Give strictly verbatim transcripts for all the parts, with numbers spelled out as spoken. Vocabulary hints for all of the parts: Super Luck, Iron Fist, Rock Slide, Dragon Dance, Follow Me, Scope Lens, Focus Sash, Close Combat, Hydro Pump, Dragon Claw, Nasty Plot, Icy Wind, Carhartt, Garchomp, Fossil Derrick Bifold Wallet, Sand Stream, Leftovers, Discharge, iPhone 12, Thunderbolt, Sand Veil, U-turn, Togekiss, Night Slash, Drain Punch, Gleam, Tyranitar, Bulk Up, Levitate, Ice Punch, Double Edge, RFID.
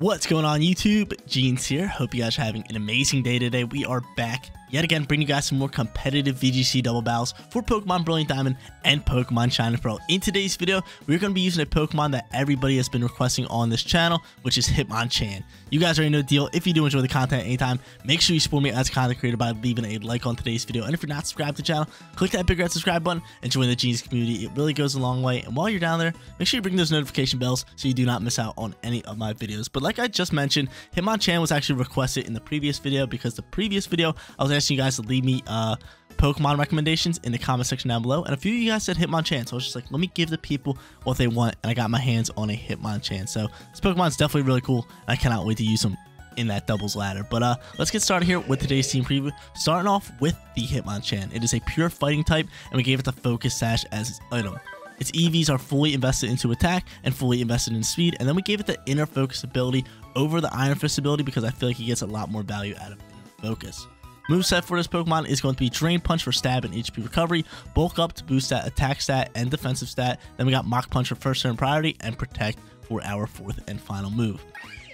What's going on YouTube? Jeans here. Hope you guys are having an amazing day today. We are back yet again, bringing you guys some more competitive V G C double battles for Pokemon Brilliant Diamond and Pokemon Shining Pearl. In today's video, we're going to be using a Pokemon that everybody has been requesting on this channel, which is Hitmonchan. You guys already know the deal. If you do enjoy the content at any time, make sure you support me as a content creator by leaving a like on today's video. And if you're not subscribed to the channel, click that big red subscribe button and join the Genius community. It really goes a long way. And while you're down there, make sure you bring those notification bells so you do not miss out on any of my videos. But like I just mentioned, Hitmonchan was actually requested in the previous video because the previous video, I was asking you guys to leave me uh Pokemon recommendations in the comment section down below, and a few of you guys said Hitmonchan, so I was just like, let me give the people what they want, and I got my hands on a Hitmonchan. So this Pokemon's definitely really cool, and I cannot wait to use them in that doubles ladder. But uh let's get started here with today's team preview, starting off with the Hitmonchan. It is a pure fighting type, and we gave it the Focus Sash as its item. Its E Vs are fully invested into attack and fully invested in speed, and then we gave it the Inner Focus ability over the Iron Fist ability because I feel like he gets a lot more value out of Inner Focus. Moveset for this Pokemon is going to be Drain Punch for stab and H P recovery, Bulk Up to boost that attack stat and defensive stat, then we got Mach Punch for first turn priority, and Protect for our fourth and final move.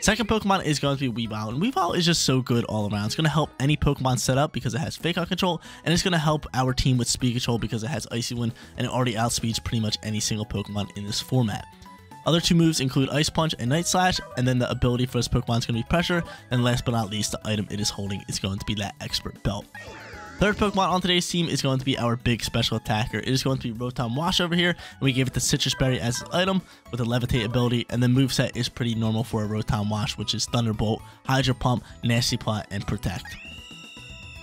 Second Pokemon is going to be Weavile, and Weavile is just so good all around. It's going to help any Pokemon set up because it has Fake Out control, and it's going to help our team with speed control because it has Icy Wind, and it already outspeeds pretty much any single Pokemon in this format. Other two moves include Ice Punch and Night Slash, and then the ability for this Pokemon is going to be Pressure, and last but not least, the item it is holding is going to be that Expert Belt. Third Pokemon on today's team is going to be our big special attacker. It is going to be Rotom Wash over here, and we gave it the Sitrus Berry as an item with a Levitate ability, and the moveset is pretty normal for a Rotom Wash, which is Thunderbolt, Hydro Pump, Nasty Plot, and Protect.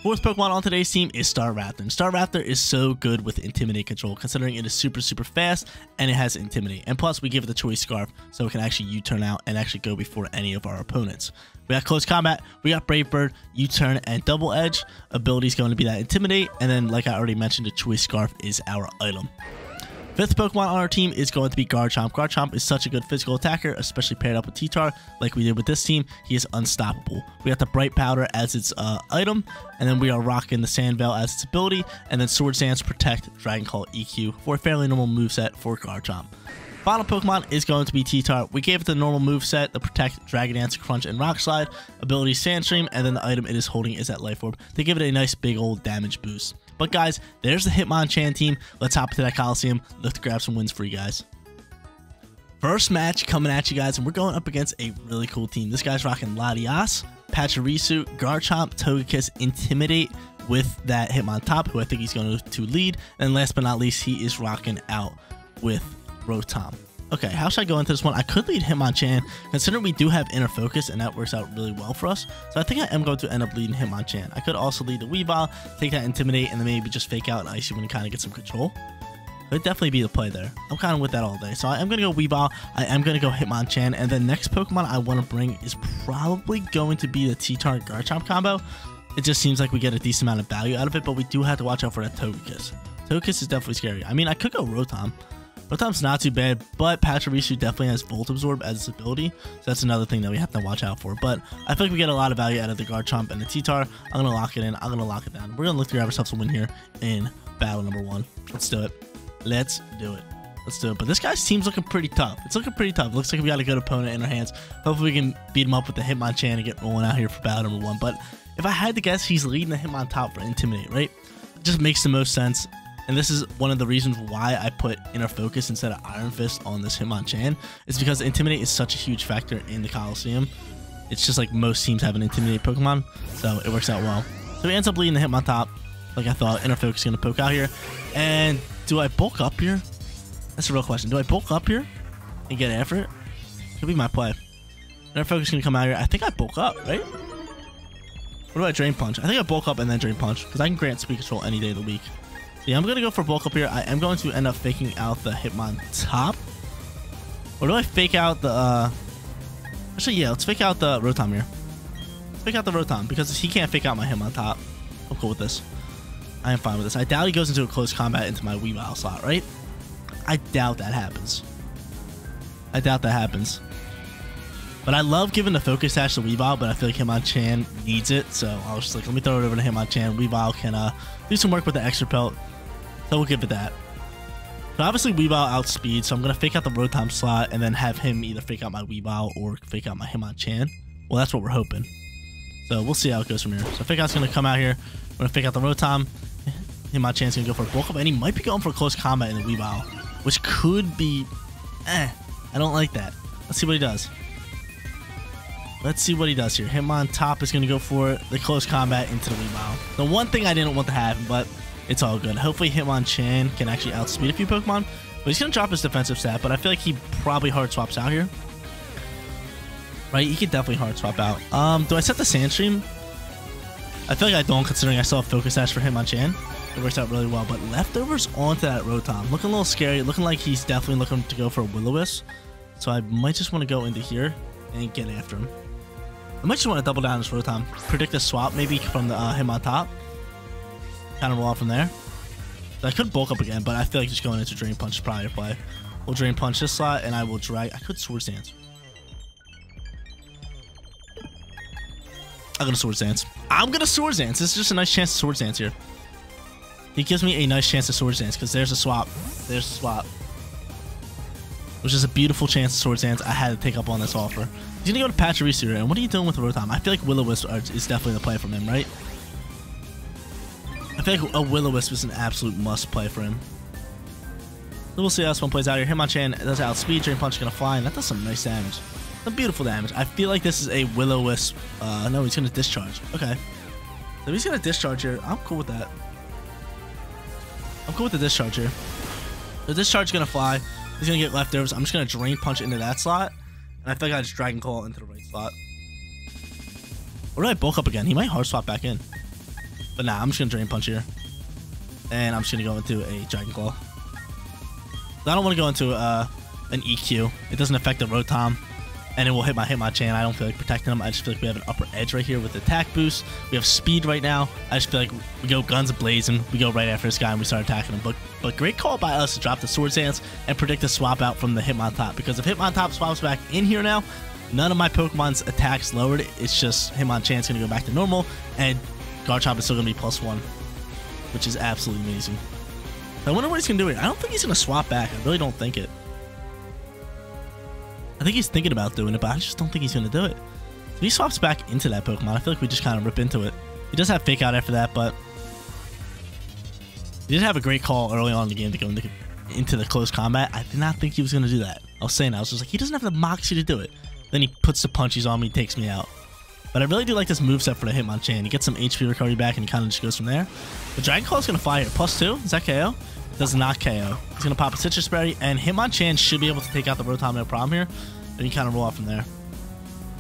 Fourth Pokemon on today's team is Staraptor, and Staraptor is so good with Intimidate control considering it is super super fast and it has Intimidate, and plus we give it the Choice Scarf so it can actually U-turn out and actually go before any of our opponents. We got Close Combat, we got Brave Bird, U-turn, and Double Edge. Ability is going to be that Intimidate, and then like I already mentioned, the Choice Scarf is our item. Fifth Pokemon on our team is going to be Garchomp. Garchomp is such a good physical attacker, especially paired up with Tyranitar, like we did with this team. He is unstoppable. We got the Bright Powder as its uh, item, and then we are rocking the Sand Veil as its ability, and then Swords Dance, Protect, Dragon Call, E Q for a fairly normal moveset for Garchomp. Final Pokemon is going to be Tyranitar. We gave it the normal moveset, the Protect, Dragon Dance, Crunch, and Rock Slide, ability Sandstream, and then the item it is holding is that Life Orb. They give it a nice big old damage boost. But guys, there's the Hitmonchan team. Let's hop into that Coliseum. Let's grab some wins for you guys. First match coming at you guys, and we're going up against a really cool team. This guy's rocking Latias, Pachirisu, Garchomp, Togekiss, Intimidate with that Hitmontop, who I think he's going to lead. And last but not least, he is rocking out with Rotom. Okay, how should I go into this one? I could lead Hitmonchan, considering we do have Inner Focus, and that works out really well for us. So I think I am going to end up leading Hitmonchan. I could also lead the Weavile, take that Intimidate, and then maybe just Fake Out and Icy Wind and kind of get some control. Could definitely be the play there. I'm kind of with that all day. So I am going to go Weavile, I am going to go Hitmonchan, and the next Pokemon I want to bring is probably going to be the Tyranitar and Garchomp combo. It just seems like we get a decent amount of value out of it, but we do have to watch out for that Togekiss. Togekiss is definitely scary. I mean, I could go Rotom. Rotom's not too bad, but Pachirisu definitely has Volt Absorb as its ability, so that's another thing that we have to watch out for. But I feel like we get a lot of value out of the Garchomp and the Tyranitar. I'm going to lock it in. I'm going to lock it down. We're going to look to grab ourselves a win here in battle number one. Let's do it. Let's do it. Let's do it. But this guy's team's looking pretty tough. It's looking pretty tough. Looks like we got a good opponent in our hands. Hopefully we can beat him up with the Hitmonchan and get rolling out here for battle number one. But if I had to guess, he's leading the Hitmontop for Intimidate, right? It just makes the most sense. And this is one of the reasons why I put Inner Focus instead of Iron Fist on this Hitmonchan. It's because Intimidate is such a huge factor in the Coliseum. It's just like most teams have an Intimidate Pokemon, so it works out well. So he ends up leading the Hitmontop, like I thought. Inner Focus is going to poke out here. And do I bulk up here? That's a real question. Do I bulk up here and get after it? Could be my play. Inner Focus is going to come out here. I think I bulk up, right? What do I Drain Punch? I think I bulk up and then Drain Punch, because I can grant speed control any day of the week. Yeah, I'm going to go for Bulk Up here. I am going to end up faking out the Hitmontop. Or do I fake out the... Uh... Actually, yeah, let's fake out the Rotom here. Let's fake out the Rotom, because he can't fake out my Hitmontop. I'm cool with this. I am fine with this. I doubt he goes into a close combat into my Weavile slot, right? I doubt that happens. I doubt that happens. But I love giving the Focus Sash to Weavile, but I feel like Hitmonchan needs it. So I was just like, let me throw it over to Hitmonchan. Weavile can uh, do some work with the Extra Pelt. So we'll give it that. But obviously Weavile outspeeds, so I'm going to fake out the Rotom slot and then have him either fake out my Weavile or fake out my Hitmonchan. Well, that's what we're hoping. So we'll see how it goes from here. So Fake Out's going to come out here. I'm going to fake out the Rotom. Hitmonchan's going to go for a Bulk Up, and he might be going for a Close Combat in the Weavile, which could be... eh, I don't like that. Let's see what he does. Let's see what he does here. Hitmontop is going to go for the Close Combat into the Weavile. The one thing I didn't want to happen, but it's all good. Hopefully Hitmonchan can actually outspeed a few Pokemon. But he's going to drop his defensive stat, but I feel like he probably hard swaps out here. Right? He could definitely hard swap out. Um, do I set the Sand Stream? I feel like I don't, considering I still have Focus Sash for Hitmonchan. It works out really well. But Leftovers onto that Rotom. Looking a little scary. Looking like he's definitely looking to go for a Will-O-Wisp. So I might just want to go into here and get after him. I might just want to double down this Rotom. Predict a swap maybe from the uh, Hitmontop. Kind of roll out from there. So I could Bulk Up again, but I feel like just going into Drain Punch is probably a play. We'll Drain Punch this slot, and I will drag. I could Swords Dance. I'm going to Swords Dance. I'm going to Swords Dance. This is just a nice chance to Swords Dance here. He gives me a nice chance to Swords Dance because there's a swap. There's a swap. Which is a beautiful chance to Swords Dance. I had to take up on this offer. He's going to go to Pachirisu, and what are you doing with Rotom? I feel like Will-O-Wisp is definitely the play from him, right? I feel like a Will-O-Wisp is an absolute must play for him. So we'll see how this one plays out here. Hitmonchan does outspeed. Drain Punch is going to fly, and that does some nice damage. Some beautiful damage. I feel like this is a Will-O-Wisp. Uh, no, he's going to Discharge. Okay. So he's going to Discharge here. I'm cool with that. I'm cool with the Discharge here. The Discharge is going to fly. He's going to get Leftovers. I'm just going to Drain Punch into that slot, and I feel like I just Dragon Claw into the right slot. Or do I Bulk Up again? He might hard swap back in. But nah, I'm just going to Drain Punch here. And I'm just going to go into a Dragon Claw. I don't want to go into uh, an E Q. It doesn't affect the Rotom. And it will hit my Hitmonchan. I don't feel like protecting him. I just feel like we have an upper edge right here with attack boost. We have speed right now. I just feel like we go guns blazing. We go right after this guy and we start attacking him. But but great call by us to drop the Swords Dance and predict the swap out from the Hitmontop. Because if Hitmontop swaps back in here now, none of my Pokemon's attacks lowered. It's just Hitmonchan's going to go back to normal. And Garchomp is still going to be plus one, which is absolutely amazing. I wonder what he's going to do here. I don't think he's going to swap back. I really don't think it. I think he's thinking about doing it, but I just don't think he's going to do it. If he swaps back into that Pokemon, I feel like we just kind of rip into it. He does have Fake Out after that, but he did have a great call early on in the game to go into the Close Combat. I did not think he was going to do that. I was saying that. I was just like, he doesn't have the moxie to do it. Then he puts the punches on me, takes me out. But I really do like this moveset for the Hitmonchan. He gets some H P recovery back and kind of just goes from there. The Dragon Claw is going to fly here. Plus two. Is that K O? It does not K O. He's going to pop a Sitrus Berry, and Hitmonchan should be able to take out the Rotom, no problem here. And he kind of roll off from there.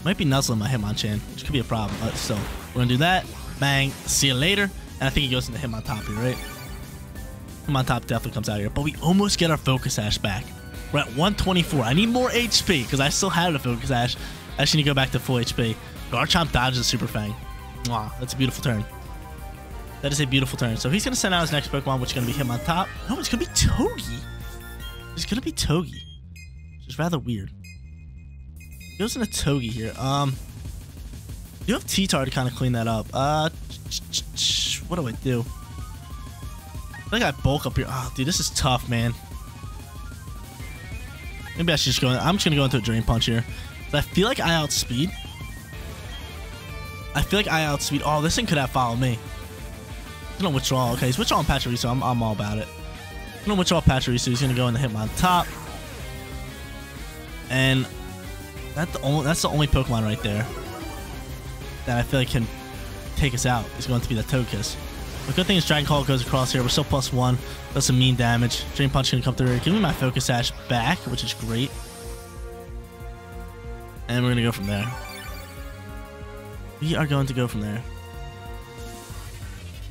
Might be nuzzling my Hitmonchan, which could be a problem. But still, we're going to do that. Bang. See you later. And I think he goes into Hitmontop here, right? Hitmontop definitely comes out here. But we almost get our Focus Sash back. We're at one twenty-four. I need more H P because I still had a Focus Sash. I just need to go back to full H P. Garchomp dodges a Super Fang. Wow, that's a beautiful turn. That is a beautiful turn. So he's going to send out his next Pokemon, which is going to be Hitmontop. No, it's going to be Togekiss. It's going to be Togekiss, which is rather weird. He goes into Togekiss here. Um, I do have T-Tar to kind of clean that up. Uh, what do I do? I think I Bulk Up here. Oh, dude, this is tough, man. Maybe I should just go in. I'm just going to go into a Drain Punch here. I feel like I outspeed. I feel like I outspeed. Oh, this thing could have Follow Me. He's going to withdraw. Okay, he's withdrawing Pachirisu. I'm, I'm all about it. He's going to withdraw Pachirisu. He's going to go in the Hitmontop. And that the only, that's the only Pokemon right there that I feel like can take us out. It's going to be the Togekiss. The good thing is Dragon Call goes across here. We're still plus one. Does some mean damage. Drain Punch going to come through here. Give me my Focus Sash back, which is great. And we're going to go from there. We are going to go from there.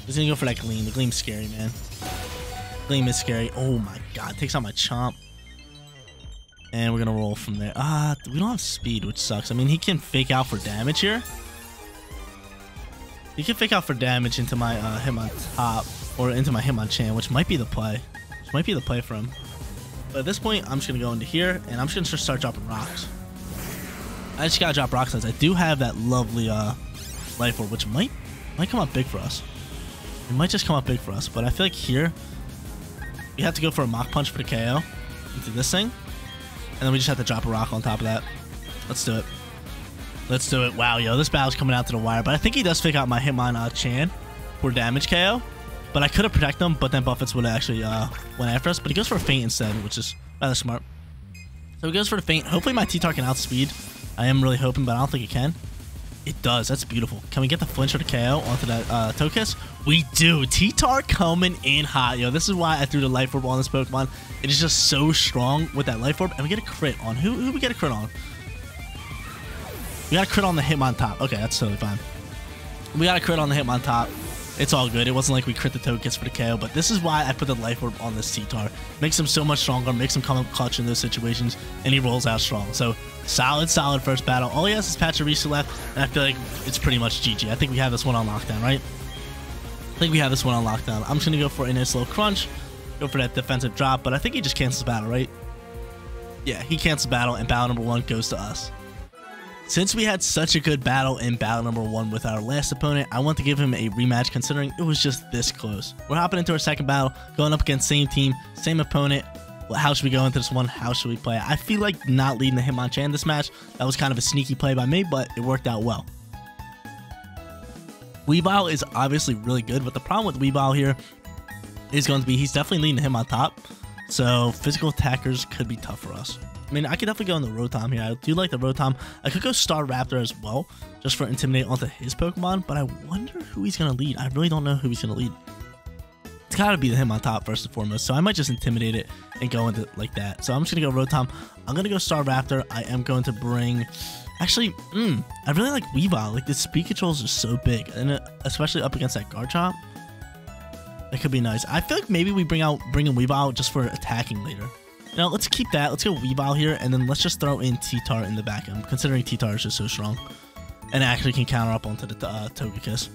He's going to go for that Gleam. The Gleam's scary, man. Gleam is scary. Oh, my God. Takes out my Chomp. And we're going to roll from there. Ah, uh, we don't have speed, which sucks. I mean, he can fake out for damage here. He can fake out for damage into my uh, Hitmontop or into my Hitmonchan, which might be the play. Which might be the play for him. But at this point, I'm just going to go into here, and I'm just going to start dropping rocks. I just gotta drop Rock Slides. I do have that lovely uh, Life Orb, which might might come up big for us. It might just come up big for us, but I feel like here we have to go for a Mach Punch for the K O into this thing. And then we just have to drop a rock on top of that. Let's do it. Let's do it. Wow, yo, this battle's coming out to the wire. But I think he does figure out my Hitmonchan for damage K O. But I could have protected him, but then Buffets would actually uh, went after us. But he goes for a Feint instead, which is rather smart. So he goes for the Feint. Hopefully my T-Tar can outspeed. I am really hoping, but I don't think it can. It does. That's beautiful. Can we get the flinch or the K O onto that uh, Togekiss? We do. T-Tar coming in hot. Yo, this is why I threw the Life Orb on this Pokemon. It is just so strong with that Life Orb. And we get a crit on. Who, who we get a crit on? We got a crit on the Hitmontop. Okay, that's totally fine. We got a crit on the Hitmontop. It's all good. It wasn't like we crit the Togekiss for the K O, but this is why I put the Life Orb on this T-Tar. Makes him so much stronger, makes him come up clutch in those situations, and he rolls out strong. So, solid, solid first battle. All he has is Pachirisu left, and I feel like it's pretty much G G. I think we have this one on lockdown, right? I think we have this one on lockdown. I'm just going to go for a nice little crunch, go for that defensive drop, but I think he just cancels battle, right? Yeah, he cancels battle, and battle number one goes to us. Since we had such a good battle in battle number one with our last opponent, I want to give him a rematch considering it was just this close. We're hopping into our second battle, going up against same team, same opponent. Well, how should we go into this one? How should we play? I feel like not leading the Hitmonchan this match. That was kind of a sneaky play by me, but it worked out well. Weavile is obviously really good, but the problem with Weavile here is going to be he's definitely leading him on top. So physical attackers could be tough for us. I mean, I could definitely go on the Rotom here. I do like the Rotom. I could go Staraptor as well, just for Intimidate onto his Pokemon, but I wonder who he's going to lead. I really don't know who he's going to lead. It's got to be the Hitmontop first and foremost, so I might just Intimidate it and go into like that. So I'm just going to go Rotom. I'm going to go Staraptor. I am going to bring... Actually, mm, I really like Weavile. Like, the speed controls are so big, and especially up against that Garchomp. That could be nice. I feel like maybe we bring out bring in Weavile just for attacking later. Now, let's keep that. Let's go Weavile here, and then let's just throw in T-Tar in the back end, considering T-Tar is just so strong and actually can counter up onto the uh, Togekiss.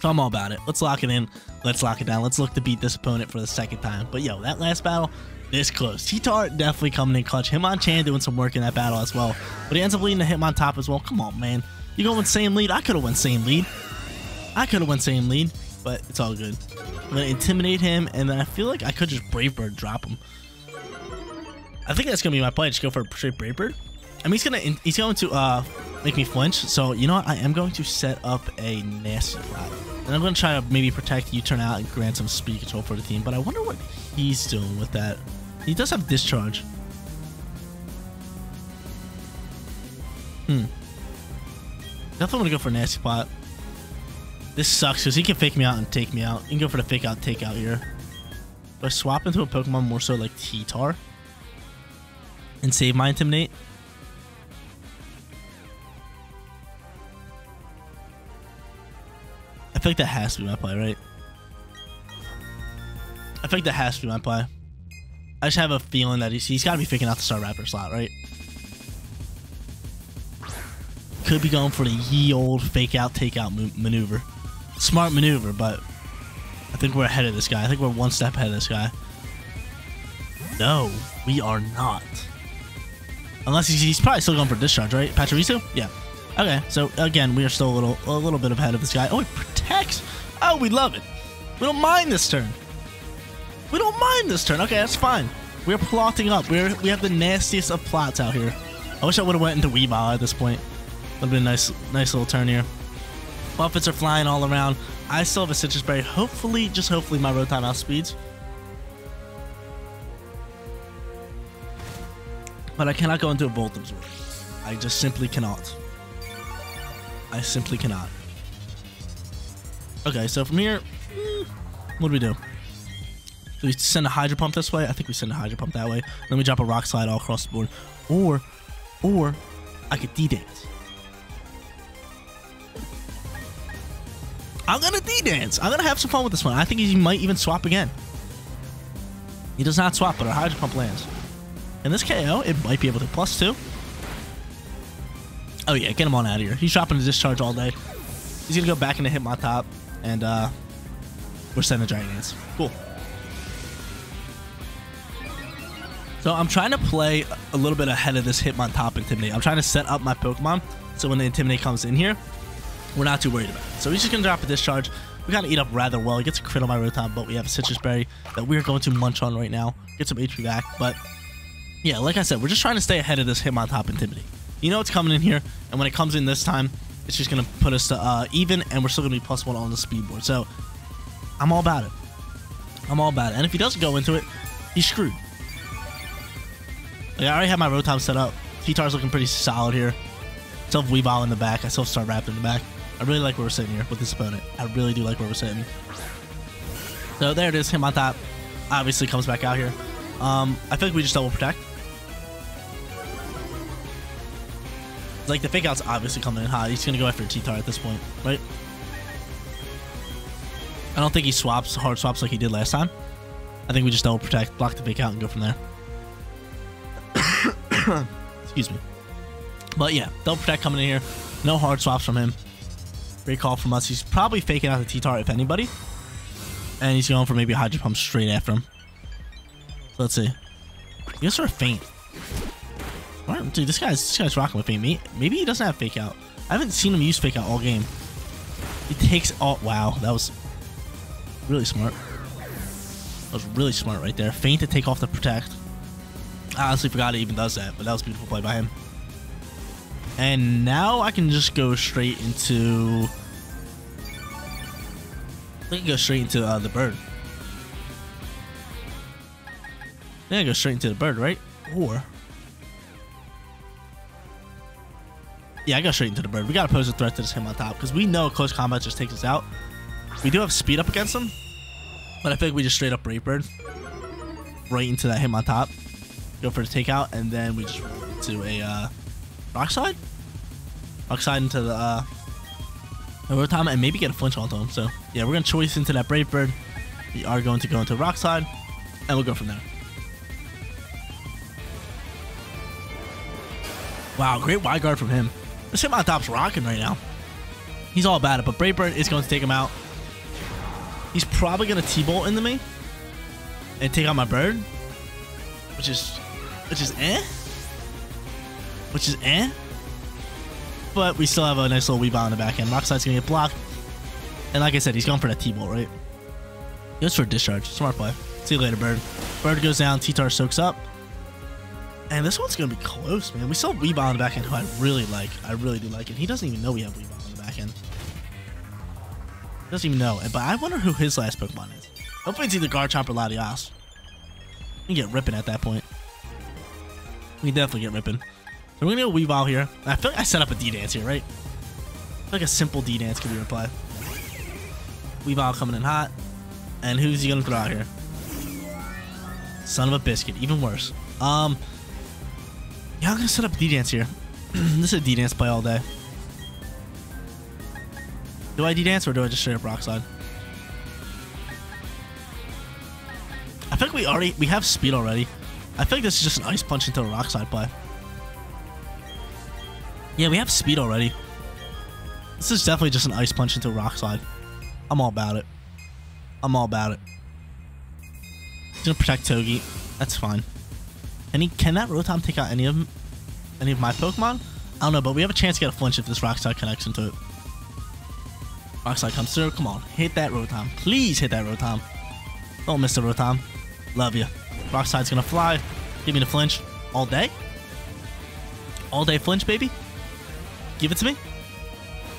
So I'm all about it. Let's lock it in. Let's lock it down. Let's look to beat this opponent for the second time. But, yo, that last battle, this close. T-Tar definitely coming in clutch. Hitmonchan doing some work in that battle as well. But he ends up leading the Hitmontop as well. Come on, man. You going with same lead? I could have went same lead. I could have went same lead, but it's all good. I'm going to Intimidate him, and then I feel like I could just Brave Bird drop him. I think that's gonna be my play. Just go for a straight Brave Bird. I mean, he's gonna he's going to uh, make me flinch. So you know what? I am going to set up a Nasty Plot, and I'm gonna try to maybe Protect, U-turn out, and grant some speed control for the team. But I wonder what he's doing with that. He does have Discharge. Hmm. Definitely wanna go for a Nasty Plot. This sucks because he can fake me out and take me out. He can go for the Fake Out, Take Out here. Do I swap into a Pokemon more so like T-Tar? And save my Intimidate. I feel like that has to be my play, right? I feel like that has to be my play. I just have a feeling that he's, he's got to be picking out the Staraptor slot, right? Could be going for the ye old Fake Out, Take Out maneuver. Smart maneuver, but I think we're ahead of this guy. I think we're one step ahead of this guy. No, we are not. Unless he's, he's probably still going for Discharge, right? Pachirisu? Yeah. Okay, so again, we are still a little a little bit ahead of this guy. Oh, it protects. Oh, we love it. We don't mind this turn. We don't mind this turn. Okay, that's fine. We're plotting up. We're we have the nastiest of plots out here. I wish I would have went into Weavile at this point. Would have been a nice, nice little turn here. Buffets are flying all around. I still have a Sitrus Berry. Hopefully, just hopefully, my Rotom outspeeds. But I cannot go into a Volt Absorb. I just simply cannot. I simply cannot. Okay, so from here, what do we do? Do we send a Hydro Pump this way? I think we send a Hydro Pump that way. Then we drop a Rock Slide all across the board. Or, or, I could D-Dance. I'm gonna D-Dance. I'm gonna have some fun with this one. I think he might even swap again. He does not swap, but our Hydro Pump lands. And this K O, it might be able to plus two. Oh yeah, get him on out of here. He's dropping a Discharge all day. He's gonna go back into Hitmontop, and uh, we're sending a Dragon Dance. Cool. So I'm trying to play a little bit ahead of this Hitmontop Intimidate. I'm trying to set up my Pokemon so when the Intimidate comes in here, we're not too worried about it. So he's just gonna drop a Discharge. We gotta eat up rather well. It gets a crit on my Rotom, but we have a Sitrus Berry that we're going to munch on right now. Get some H P back, but yeah, like I said, we're just trying to stay ahead of this Hitmontop Intimidate. You know it's coming in here, and when it comes in this time, it's just gonna put us to uh, even, and we're still gonna be plus one on the speed board. So I'm all about it. I'm all about it. And if he doesn't go into it, he's screwed. Like, I already have my Rotom set up. T-Tar's looking pretty solid here. Still have Weavile in the back. I still have Staraptor in the back. I really like where we're sitting here with this opponent. I really do like where we're sitting. So there it is. Hitmontop obviously comes back out here. Um, I feel like we just double protect. Like, the fake out's obviously coming in hot. He's going to go after T-Tar at this point, right? I don't think he swaps, hard swaps like he did last time. I think we just double protect, block the fake out, and go from there. Excuse me. But yeah, double protect coming in here. No hard swaps from him. Great call from us. He's probably faking out the T-Tar, if anybody. And he's going for maybe a Hydro Pump straight after him. So let's see. He goes for a Feint. All right, dude, this guy's, this guy's rocking with Feint. Maybe he doesn't have Fake Out. I haven't seen him use Fake Out all game. He takes all... Wow, that was really smart. That was really smart right there. Feint to take off the Protect. I honestly forgot he even does that, but that was a beautiful play by him. And now I can just go straight into... I think I can go straight into uh, the bird. I think I go straight into the bird, right? Or... Yeah, I go straight into the bird. We gotta pose a threat to this Hitmontop because we know close combat just takes us out. We do have speed up against him, but I think we just straight up Brave Bird right into that Hitmontop. Go for the takeout, and then we just do a uh, Rock Slide, Rock Slide into the uh, Rotom, and maybe get a flinch onto him. So yeah, we're gonna choice into that Brave Bird. We are going to go into Rock Slide, and we'll go from there. Wow, great Wide Guard from him. This Hitmontop's rocking right now. He's all about it, but Brave Bird is going to take him out. He's probably going to T-Bolt into me and take out my bird, which is, which is eh, which is eh. But we still have a nice little Weavile in the back end. Rock Slide's going to get blocked, and like I said, he's going for that T-Bolt, right? He goes for a Discharge. Smart play. See you later, bird. Bird goes down. T-Tar soaks up. And this one's going to be close, man. We still have Weavile in the back end, who I really like. I really do like it. He doesn't even know we have Weavile in the back end. He doesn't even know. But I wonder who his last Pokemon is. Hopefully it's either Garchomp or Latias. We can get ripping at that point. We definitely get ripping. So we're going to go Weavile here. I feel like I set up a D-Dance here, right? I feel like a simple D-Dance could be replied. Weavile coming in hot. And who's he going to throw out here? Son of a biscuit. Even worse. Um... Yeah, I'm gonna set up D-Dance here. This is a D-Dance play all day. Do I D-Dance or do I just straight up Rock Slide? I think we already we have speed already. I think this is just an Ice Punch into a Rock Slide play. Yeah, we have speed already. This is definitely just an Ice Punch into a Rock Slide. I'm all about it. I'm all about it. He's gonna protect Togekiss. That's fine. And he, can that Rotom take out any of them, any of my Pokemon? I don't know, but we have a chance to get a flinch if this Rock Slide connects into it. Rock Slide comes through. Come on, hit that Rotom. Please hit that Rotom. Don't miss the Rotom. Love you. Rock Slide's gonna fly. Give me the flinch all day. All day flinch, baby. Give it to me.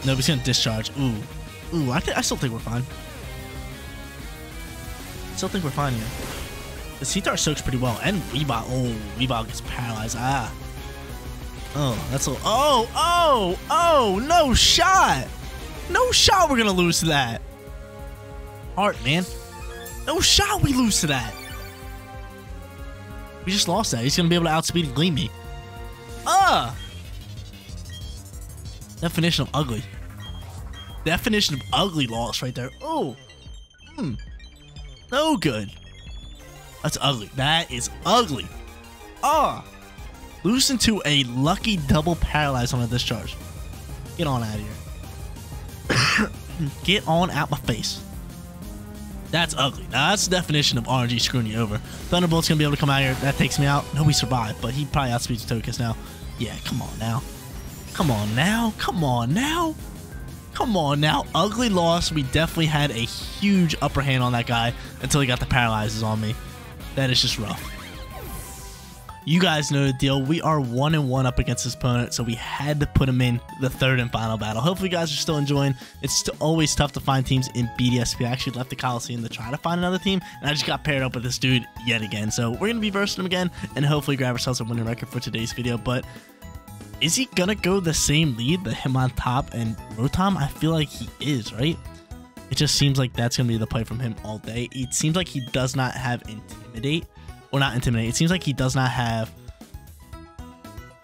No, he's gonna Discharge. Ooh, ooh. I th I still think we're fine. Still think we're fine here. The Seatar soaks pretty well, and Weavile, oh, Weavile gets paralyzed, ah. Oh, that's a little, oh, oh, oh, no shot. No shot we're gonna lose to that. Heart, man. No shot we lose to that. We just lost that. He's gonna be able to outspeed and Gleam me. Ah. Definition of ugly. Definition of ugly loss right there. Oh. Hmm. No good. That's ugly. That is ugly. Ah! Loosen to a lucky double paralyze on a Discharge. Get on out of here. Get on out my face. That's ugly. Now, that's the definition of R N G screwing you over. Thunderbolt's going to be able to come out here. That takes me out. No, we survived, but he probably outspeeds Togekiss now. Yeah, come on now. Come on now. Come on now. Come on now. Ugly loss. We definitely had a huge upper hand on that guy until he got the paralyzes on me. That is just rough. You guys know the deal. We are one and one up against this opponent, so we had to put him in the third and final battle. Hopefully you guys are still enjoying. It's still always tough to find teams in B D S P. I actually left the Coliseum to try to find another team, and I just got paired up with this dude yet again. So we're going to be versing him again and hopefully grab ourselves a winning record for today's video. But is he going to go the same lead that Hitmontop and Rotom? I feel like he is, right? It just seems like that's going to be the play from him all day. It seems like he does not have Intimidate. Or not Intimidate. It seems like he does not have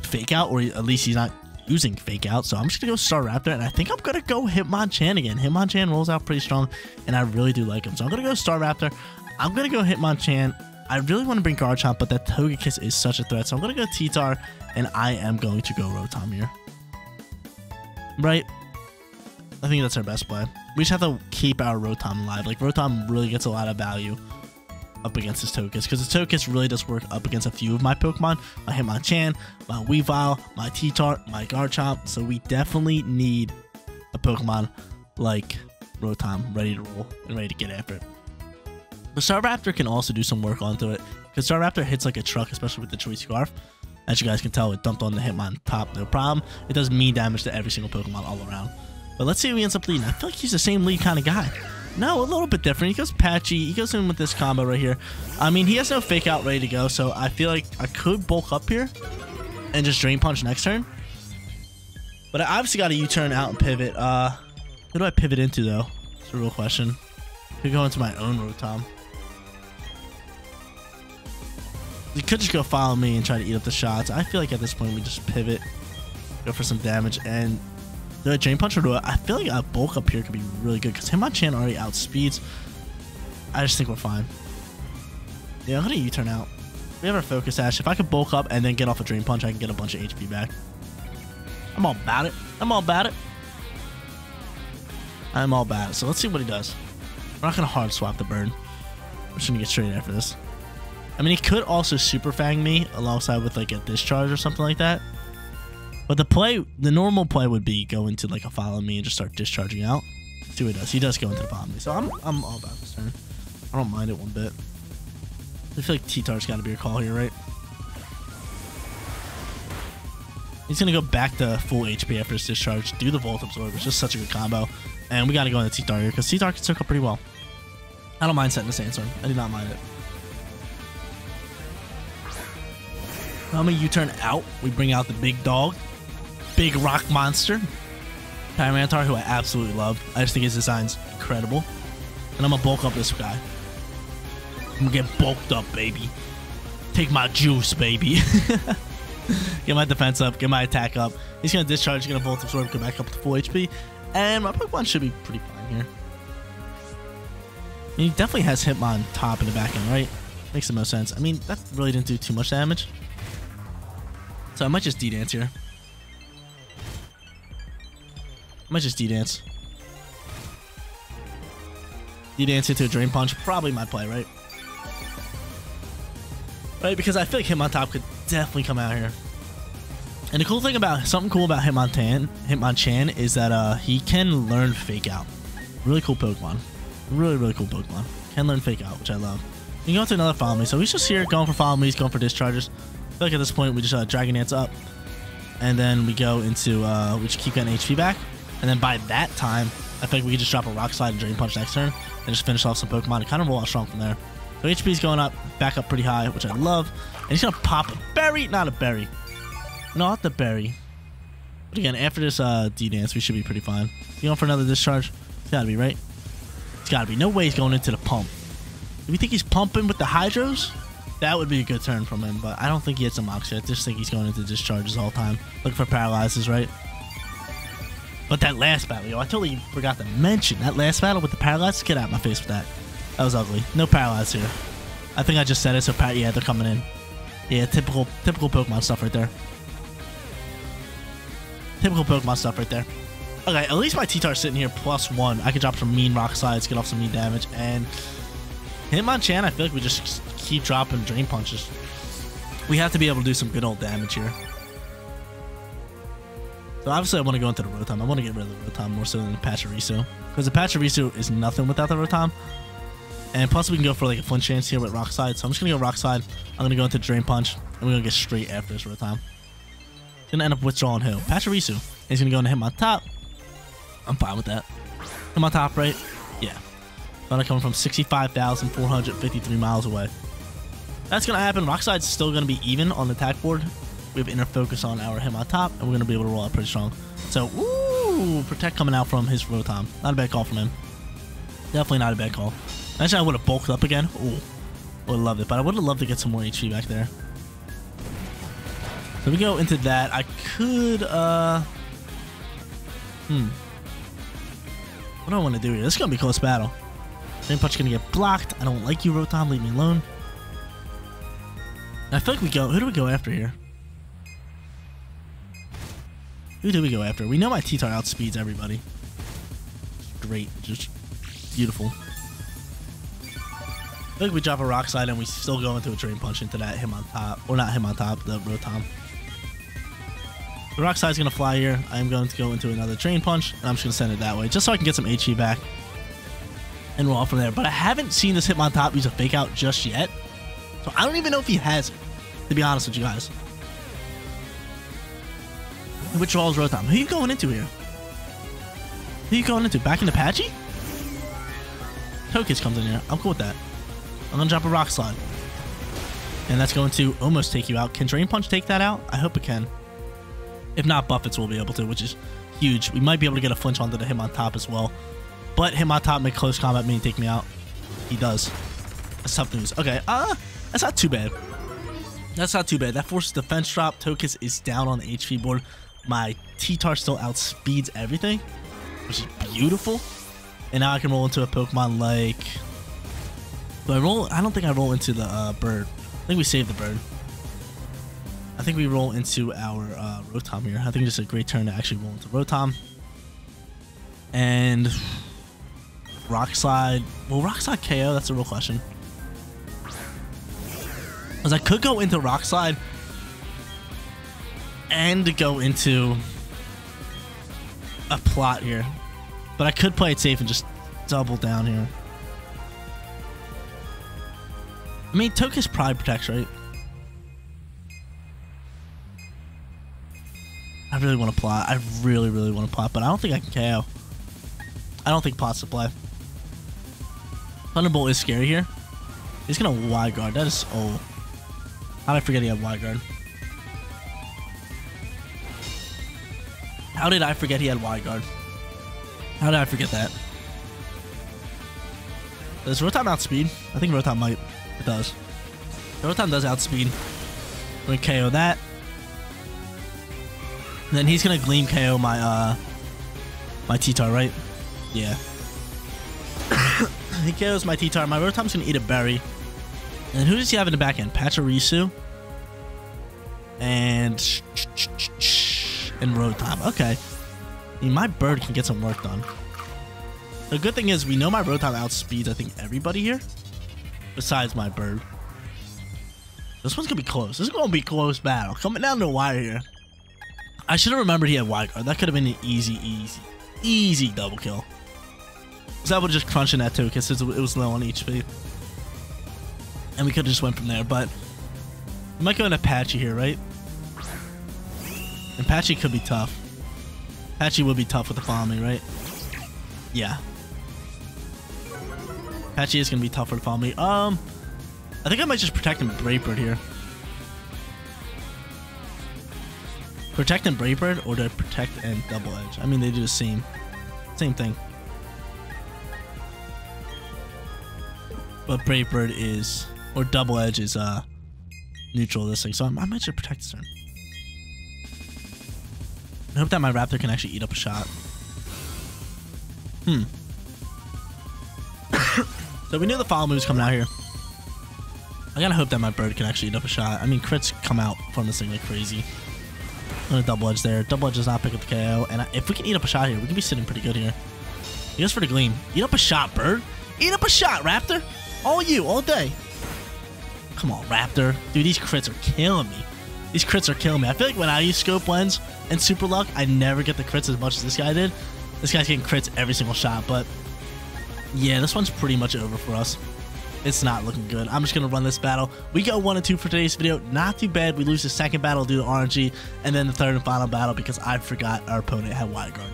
Fake Out, or at least he's not using Fake Out. So I'm just going to go Staraptor, and I think I'm going to go Hitmonchan again. Hitmonchan rolls out pretty strong, and I really do like him. So I'm going to go Staraptor. I'm going to go Hitmonchan. I really want to bring Garchomp, but that Togekiss is such a threat. So I'm going to go T-Tar, and I am going to go Rotom here. Right? I think that's our best play. We just have to keep our Rotom alive. Like, Rotom really gets a lot of value up against this Togekiss, because the Togekiss really does work up against a few of my Pokemon, my Hitmonchan, my Weavile, my T-Tar, my Garchomp. So we definitely need a Pokemon like Rotom ready to roll and ready to get after it. The Staraptor can also do some work onto it, because Staraptor hits like a truck, especially with the Choice Scarf. As you guys can tell, it dumped on the Hitmontop, no problem. It does mean damage to every single Pokemon all around. But let's see who he ends up leading. I feel like he's the same lead kind of guy. No, a little bit different. He goes Patchy. He goes in with this combo right here. I mean, he has no Fake Out ready to go, so I feel like I could bulk up here and just Drain Punch next turn. But I obviously got to U-turn out and pivot. Uh, who do I pivot into, though? It's a real question. Could go into my own Rotom. You could just go Follow Me and try to eat up the shots. I feel like at this point we just pivot, go for some damage, and do I Drain Punch or do I? I feel like a bulk up here could be really good because Hitmonchan already outspeeds. I just think we're fine. Yeah, I'm gonna U-turn out. We have our Focus Sash. If I could bulk up and then get off a Drain Punch, I can get a bunch of H P back. I'm all about it. I'm all about it. I'm all about it. So let's see what he does. We're not gonna hard swap the bird. We're just gonna get straight after this. I mean, he could also Super Fang me alongside with like a Discharge or something like that. But the play, the normal play would be go into like a Follow Me and just start discharging out. See what he does. He does go into the Follow Me. So I'm, I'm all about this turn. I don't mind it one bit. I feel like T-Tar's got to be your call here, right? He's going to go back to full H P after his discharge. Do the Volt Absorb. It's just such a good combo. And we got to go into T-Tar here because T-Tar can circle pretty well. I don't mind setting the Sandstorm. I do not mind it. I'm going to U-turn out. We bring out the big dog. Big rock monster. Tyranitar, who I absolutely love. I just think his design's incredible. And I'm going to bulk up this guy. I'm going to get bulked up, baby. Take my juice, baby. Get my defense up. Get my attack up. He's going to discharge. He's going to Volt Absorb. Go back up to full H P. And my Pokemon should be pretty fine here. And he definitely has Hitmontop in the back end, right? Makes the most sense. I mean, that really didn't do too much damage. So I might just D-dance here. I might just D-dance. D-dance into a Drain Punch. Probably my play, right? Right, because I feel like Hitmontop could definitely come out here. And the cool thing about, something cool about Hitmonchan, Hitmonchan is that uh, he can learn Fake Out. Really cool Pokemon. Really, really cool Pokemon. Can learn Fake Out, which I love. You can go to another Follow Me. So he's just here going for Follow Me. He's going for Discharges. I feel like at this point we just uh, Dragon Dance up, and then we go into uh, we just keep getting H P back, and then by that time I think we can just drop a Rock Slide and Drain Punch next turn and just finish off some Pokemon and kind of roll out strong from there. So H P's going up, back up pretty high, which I love, and he's gonna pop a berry, not a berry, not the berry. But again, after this uh, D dance, we should be pretty fine. You going for another Discharge? It's gotta be right. It's gotta be. No way he's going into the Pump. Do we think he's pumping with the Hydros? That would be a good turn from him, but I don't think he hits a Mox yet. I just think he's going into Discharges all the time. Looking for Paralyzes, right? But that last battle, yo, I totally forgot to mention. That last battle with the Paralyzes, get out of my face with that. That was ugly. No Paralyze here. I think I just said it, so Pat, yeah, they're coming in. Yeah, typical, typical Pokemon stuff right there. Typical Pokemon stuff right there. Okay, at least my T-Tar's sitting here plus one. I can drop some mean Rock Slides, get off some mean damage, and Hitmonchan, I feel like we just keep dropping Drain Punches. We have to be able to do some good old damage here. But obviously I want to go into the Rotom. I want to get rid of the Rotom more so than the Pachirisu, because the Pachirisu is nothing without the Rotom. And plus we can go for like a flinch chance here with Rock Slide. So I'm just going to go Rock Slide. I'm going to go into Drain Punch. And we're going to get straight after this Rotom. Going to end up withdrawing who? Pachirisu. He's going to go into Hitmontop. I'm fine with that. Hitmontop, right? Yeah. Thunder coming from sixty-five thousand four hundred fifty-three miles away. That's going to happen. Rock Slide's still going to be even on the attack board. We have Inner Focus on our Hitmontop, and we're going to be able to roll out pretty strong. So, ooh, Protect coming out from his Rotom. Not a bad call from him. Definitely not a bad call. Actually, I would have bulked up again. Ooh, would have loved it, but I would have loved to get some more H P back there. So we go into that. I could, uh... Hmm. What do I want to do here? This is going to be a close battle. Drain Punch going to get blocked. I don't like you, Rotom. Leave me alone. I feel like we go... Who do we go after here? Who do we go after? We know my T-Tar outspeeds everybody. Great. Just beautiful. I feel like we drop a Rock Slide and we still go into a Drain Punch into that Hitmontop. Or not Hitmontop, the Rotom. The Rock Slide's going to fly here. I'm going to go into another Drain Punch, and I'm just going to send it that way, just so I can get some H P back. And roll off from there. But I haven't seen this Hitmontop use a Fake Out just yet. So I don't even know if he has it, to be honest with you guys. Withdrawals Rotom. Who are you going into here? Who are you going into? Back into Pachirisu? Togekiss comes in here. I'm cool with that. I'm going to drop a Rock Slide. And that's going to almost take you out. Can Drain Punch take that out? I hope it can. If not, Buffets will be able to, which is huge. We might be able to get a flinch onto the Hitmontop as well. But Hitmontop make close combat mean take me out. He does. That's tough news. Okay, uh, that's not too bad. That's not too bad. That forces defense drop. Togekiss is down on the H P board. My T-Tar still outspeeds everything, which is beautiful. And now I can roll into a Pokemon like... Do I roll? I don't think I roll into the uh, bird. I think we save the bird. I think we roll into our uh, Rotom here. I think it's a great turn to actually roll into Rotom. And... Rock Slide. Will Rock Slide K O? That's a real question. Because I could go into Rock Slide and go into a plot here. But I could play it safe and just double down here. I mean, Togekiss Pride protects, right? I really want to plot. I really, really want to plot, but I don't think I can K O. I don't think plot's to play. Thunderbolt is scary here. He's going to Wide Guard. That is old. How did I forget he had Wide Guard? How did I forget he had Wide Guard? How did I forget that? Does Rotom outspeed? I think Rotom might. It does. Rotom does outspeed. We're going to K O that. And then he's going to Gleam K O my, uh, my T-Tar, right? Yeah. He K Os my T-Tar. My Rotom's going to eat a berry. And who does he have in the back end? Pachirisu. And... And Rotom. Okay. I mean, my bird can get some work done. The good thing is we know my Rotom outspeeds, I think, everybody here. Besides my bird. This one's going to be close. This is going to be a close battle. Coming down to the wire here. I should have remembered he had Wide Guard. That could have been an easy, easy, easy double kill. So that would just crunch in that too, because it was low on H P. And we could have just went from there, but... We might go into Pachirisu here, right? And Pachirisu could be tough. Pachirisu would be tough with the Follow Me, right? Yeah. Pachirisu is going to be tough for the Follow Me. Um, I think I might just Protect and Brave Bird here. Protect and Brave Bird, or do I Protect and Double Edge? I mean, they do the same. Same thing. But Brave Bird is, or Double Edge is, uh, neutral this thing. So I might just Protect this turn. I hope that my Raptor can actually eat up a shot. Hmm. So we knew the Follow Me was coming out here. I gotta hope that my bird can actually eat up a shot. I mean, crits come out from this thing like crazy. I'm gonna Double Edge there. Double Edge does not pick up the K O. And I, if we can eat up a shot here, we can be sitting pretty good here. He goes for the Gleam. Eat up a shot, bird. Eat up a shot, Raptor. All you, all day. Come on, Raptor. Dude, these crits are killing me. These crits are killing me. I feel like when I use Scope Lens and Super Luck, I never get the crits as much as this guy did. This guy's getting crits every single shot, but yeah, this one's pretty much over for us. It's not looking good. I'm just going to run this battle. We go one and two for today's video. Not too bad. We lose the second battle due to R N G, and then the third and final battle because I forgot our opponent had Wide Guard.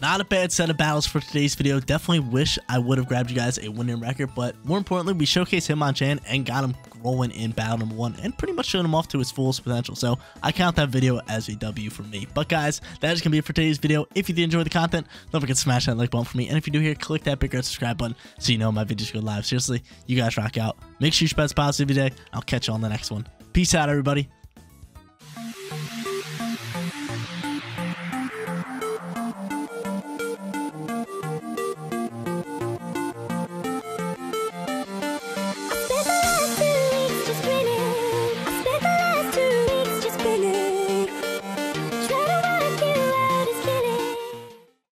Not a bad set of battles for today's video. Definitely wish I would have grabbed you guys a winning record, but more importantly, we showcased Hitmonchan and got him rolling in battle number one and pretty much showed him off to his fullest potential. So I count that video as a W for me. But guys, that is going to be it for today's video. If you did enjoy the content, don't forget to smash that like button for me. And if you do here, click that big red subscribe button so you know my videos go live. Seriously, you guys rock out. Make sure you spread positivity today. I'll catch you on the next one. Peace out, everybody.